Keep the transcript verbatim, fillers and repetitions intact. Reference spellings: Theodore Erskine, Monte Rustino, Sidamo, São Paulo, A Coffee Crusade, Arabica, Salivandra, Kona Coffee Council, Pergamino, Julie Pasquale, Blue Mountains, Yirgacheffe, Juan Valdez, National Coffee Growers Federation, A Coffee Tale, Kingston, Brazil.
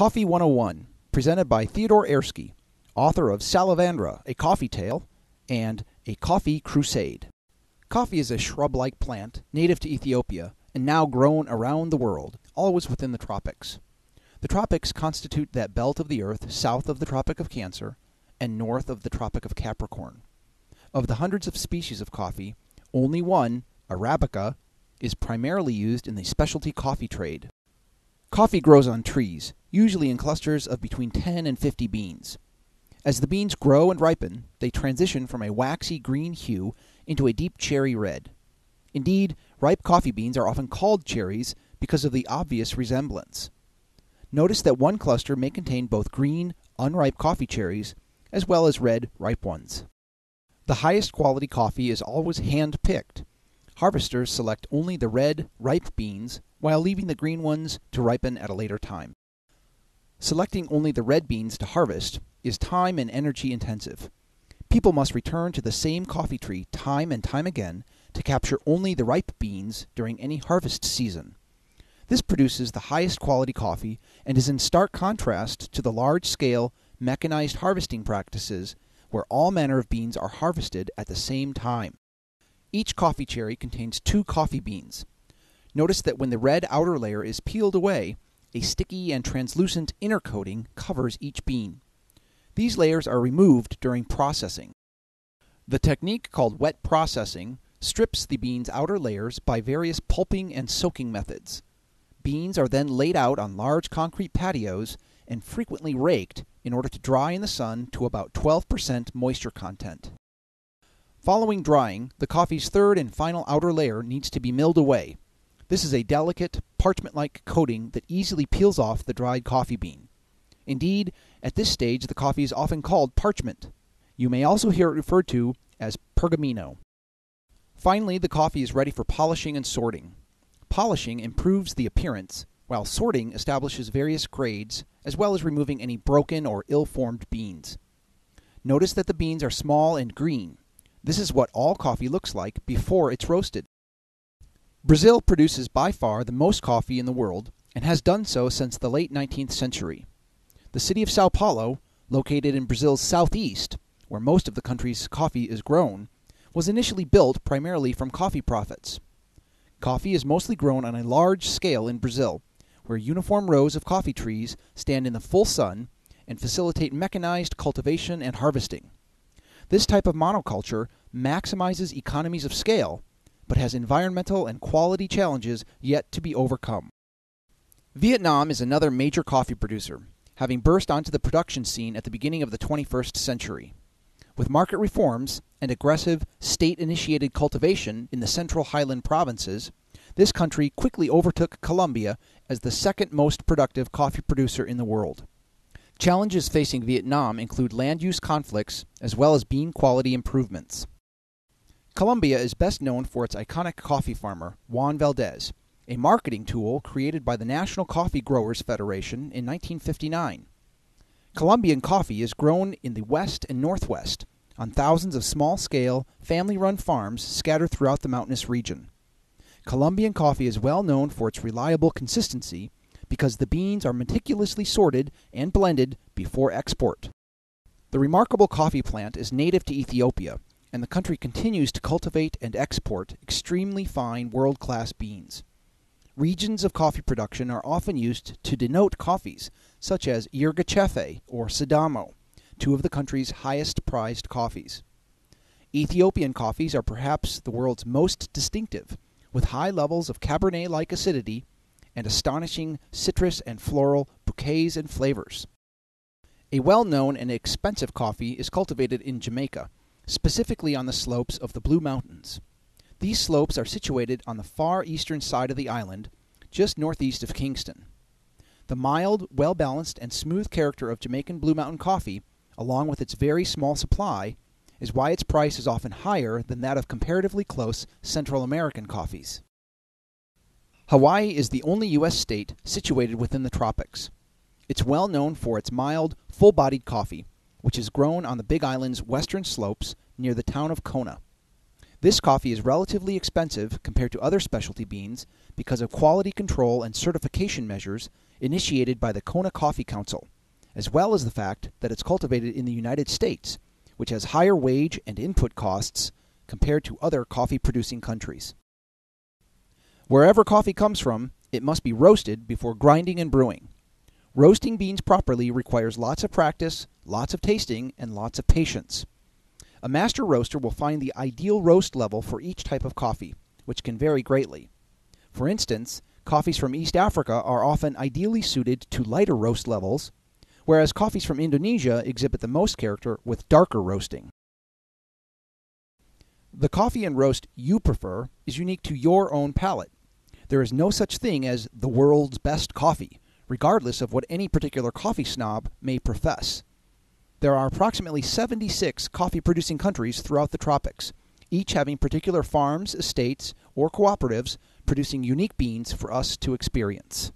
Coffee one oh one, presented by Theodore Erskine, author of Salivandra, A Coffee Tale, and A Coffee Crusade. Coffee is a shrub-like plant native to Ethiopia and now grown around the world, always within the tropics. The tropics constitute that belt of the earth south of the Tropic of Cancer and north of the Tropic of Capricorn. Of the hundreds of species of coffee, only one, Arabica, is primarily used in the specialty coffee trade. Coffee grows on trees, usually in clusters of between ten and fifty beans. As the beans grow and ripen, they transition from a waxy green hue into a deep cherry red. Indeed, ripe coffee beans are often called cherries because of the obvious resemblance. Notice that one cluster may contain both green, unripe coffee cherries as well as red, ripe ones. The highest quality coffee is always hand-picked. Harvesters select only the red, ripe beans while leaving the green ones to ripen at a later time. Selecting only the red beans to harvest is time and energy intensive. People must return to the same coffee tree time and time again to capture only the ripe beans during any harvest season. This produces the highest quality coffee and is in stark contrast to the large-scale, mechanized harvesting practices where all manner of beans are harvested at the same time. Each coffee cherry contains two coffee beans. Notice that when the red outer layer is peeled away, a sticky and translucent inner coating covers each bean. These layers are removed during processing. The technique called wet processing strips the beans' outer layers by various pulping and soaking methods. Beans are then laid out on large concrete patios and frequently raked in order to dry in the sun to about twelve percent moisture content. Following drying, the coffee's third and final outer layer needs to be milled away. This is a delicate, parchment-like coating that easily peels off the dried coffee bean. Indeed, at this stage the coffee is often called parchment. You may also hear it referred to as pergamino. Finally, the coffee is ready for polishing and sorting. Polishing improves the appearance, while sorting establishes various grades, as well as removing any broken or ill-formed beans. Notice that the beans are small and green. This is what all coffee looks like before it's roasted. Brazil produces by far the most coffee in the world and has done so since the late nineteenth century. The city of São Paulo, located in Brazil's southeast, where most of the country's coffee is grown, was initially built primarily from coffee profits. Coffee is mostly grown on a large scale in Brazil, where uniform rows of coffee trees stand in the full sun and facilitate mechanized cultivation and harvesting. This type of monoculture maximizes economies of scale, but has environmental and quality challenges yet to be overcome. Vietnam is another major coffee producer, having burst onto the production scene at the beginning of the twenty-first century. With market reforms and aggressive state-initiated cultivation in the Central Highland provinces, this country quickly overtook Colombia as the second most productive coffee producer in the world. Challenges facing Vietnam include land use conflicts as well as bean quality improvements. Colombia is best known for its iconic coffee farmer, Juan Valdez, a marketing tool created by the National Coffee Growers Federation in nineteen fifty-nine. Colombian coffee is grown in the west and northwest on thousands of small-scale, family-run farms scattered throughout the mountainous region. Colombian coffee is well known for its reliable consistency because the beans are meticulously sorted and blended before export. The remarkable coffee plant is native to Ethiopia, and the country continues to cultivate and export extremely fine world-class beans. Regions of coffee production are often used to denote coffees, such as Yirgacheffe or Sidamo, two of the country's highest-priced coffees. Ethiopian coffees are perhaps the world's most distinctive, with high levels of Cabernet-like acidity and astonishing citrus and floral bouquets and flavors. A well-known and expensive coffee is cultivated in Jamaica, specifically on the slopes of the Blue Mountains. These slopes are situated on the far eastern side of the island, just northeast of Kingston. The mild, well-balanced, and smooth character of Jamaican Blue Mountain coffee, along with its very small supply, is why its price is often higher than that of comparatively close Central American coffees. Hawaii is the only U S state situated within the tropics. It's well known for its mild, full-bodied coffee, which is grown on the Big Island's western slopes near the town of Kona. This coffee is relatively expensive compared to other specialty beans because of quality control and certification measures initiated by the Kona Coffee Council, as well as the fact that it's cultivated in the United States, which has higher wage and input costs compared to other coffee-producing countries. Wherever coffee comes from, it must be roasted before grinding and brewing. Roasting beans properly requires lots of practice, lots of tasting, and lots of patience. A master roaster will find the ideal roast level for each type of coffee, which can vary greatly. For instance, coffees from East Africa are often ideally suited to lighter roast levels, whereas coffees from Indonesia exhibit the most character with darker roasting. The coffee and roast you prefer is unique to your own palate. There is no such thing as the world's best coffee, regardless of what any particular coffee snob may profess. There are approximately seventy-six coffee-producing countries throughout the tropics, each having particular farms, estates, or cooperatives producing unique beans for us to experience.